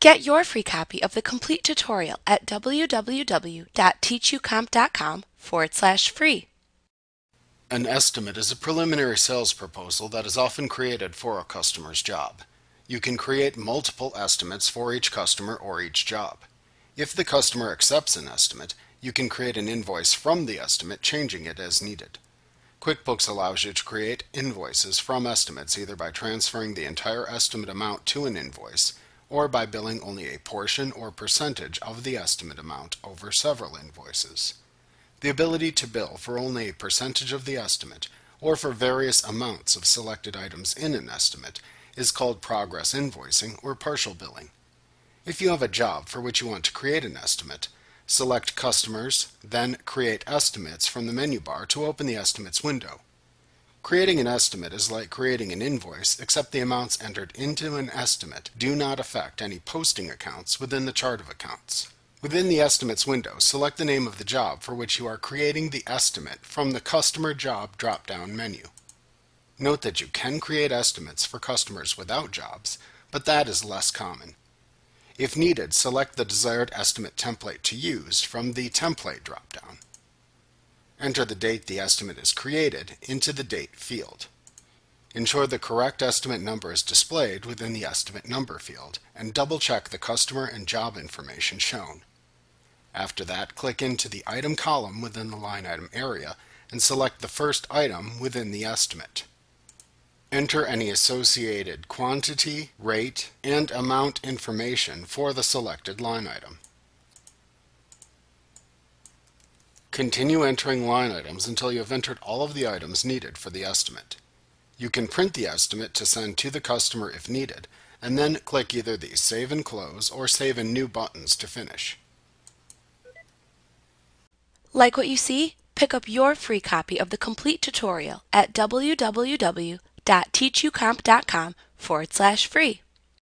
Get your free copy of the complete tutorial at www.teachucomp.com/free. An estimate is a preliminary sales proposal that is often created for a customer's job. You can create multiple estimates for each customer or each job. If the customer accepts an estimate, you can create an invoice from the estimate, changing it as needed. QuickBooks allows you to create invoices from estimates either by transferring the entire estimate amount to an invoice or by billing only a portion or percentage of the estimate amount over several invoices. The ability to bill for only a percentage of the estimate or for various amounts of selected items in an estimate is called progress invoicing or partial billing. If you have a job for which you want to create an estimate, select Customers, then Create Estimates from the menu bar to open the Estimates window. Creating an estimate is like creating an invoice, except the amounts entered into an estimate do not affect any posting accounts within the chart of accounts. Within the Estimates window, select the name of the job for which you are creating the estimate from the Customer Job drop-down menu. Note that you can create estimates for customers without jobs, but that is less common. If needed, select the desired estimate template to use from the Template dropdown. Enter the date the estimate is created into the Date field. Ensure the correct estimate number is displayed within the Estimate Number field, and double-check the customer and job information shown. After that, click into the Item column within the Line Item area and select the first item within the estimate. Enter any associated quantity, rate, and amount information for the selected line item. Continue entering line items until you have entered all of the items needed for the estimate. You can print the estimate to send to the customer if needed, and then click either the Save and Close or Save and New buttons to finish. Like what you see? Pick up your free copy of the complete tutorial at www.teachucomp.com/free.